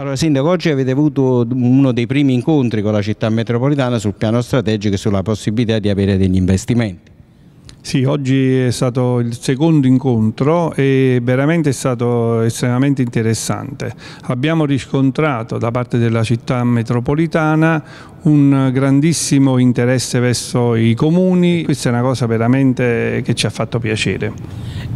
Allora Sindaco, oggi avete avuto uno dei primi incontri con la città metropolitana sul piano strategico e sulla possibilità di avere degli investimenti. Sì, oggi è stato il secondo incontro e veramente è stato estremamente interessante. Abbiamo riscontrato da parte della città metropolitana un grandissimo interesse verso i comuni. Questa è una cosa veramente che ci ha fatto piacere.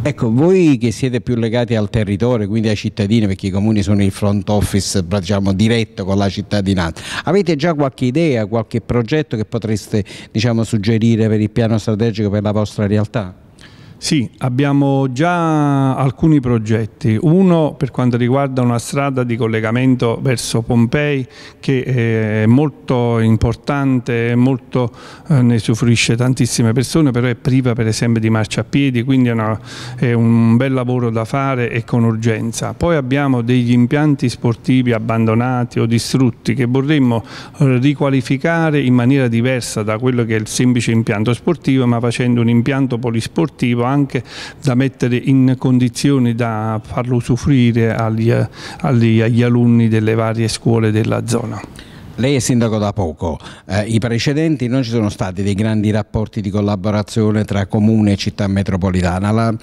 Ecco, voi che siete più legati al territorio, quindi ai cittadini, perché i comuni sono il front office, diciamo, diretto con la cittadinanza, avete già qualche idea, qualche progetto che potreste, diciamo, suggerire per il piano strategico per la vostra realtà? Sì, abbiamo già alcuni progetti, uno per quanto riguarda una strada di collegamento verso Pompei che è molto importante, molto, ne usufruisce tantissime persone, però è priva per esempio di marciapiedi, quindi è un bel lavoro da fare e con urgenza. Poi abbiamo degli impianti sportivi abbandonati o distrutti che vorremmo riqualificare in maniera diversa da quello che è il semplice impianto sportivo, ma facendo un impianto polisportivo anche da mettere in condizioni da farlo usufruire agli alunni delle varie scuole della zona. Lei è sindaco da poco, i precedenti non ci sono stati dei grandi rapporti di collaborazione tra comune e città metropolitana,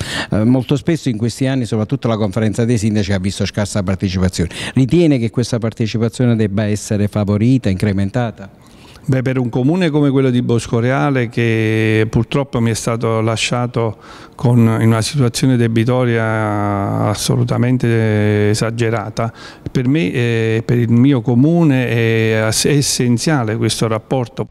molto spesso in questi anni soprattutto la conferenza dei sindaci ha visto scarsa partecipazione. Ritiene che questa partecipazione debba essere favorita, incrementata? Beh, per un comune come quello di Boscoreale, che purtroppo mi è stato lasciato in una situazione debitoria assolutamente esagerata, per me e per il mio comune è essenziale questo rapporto.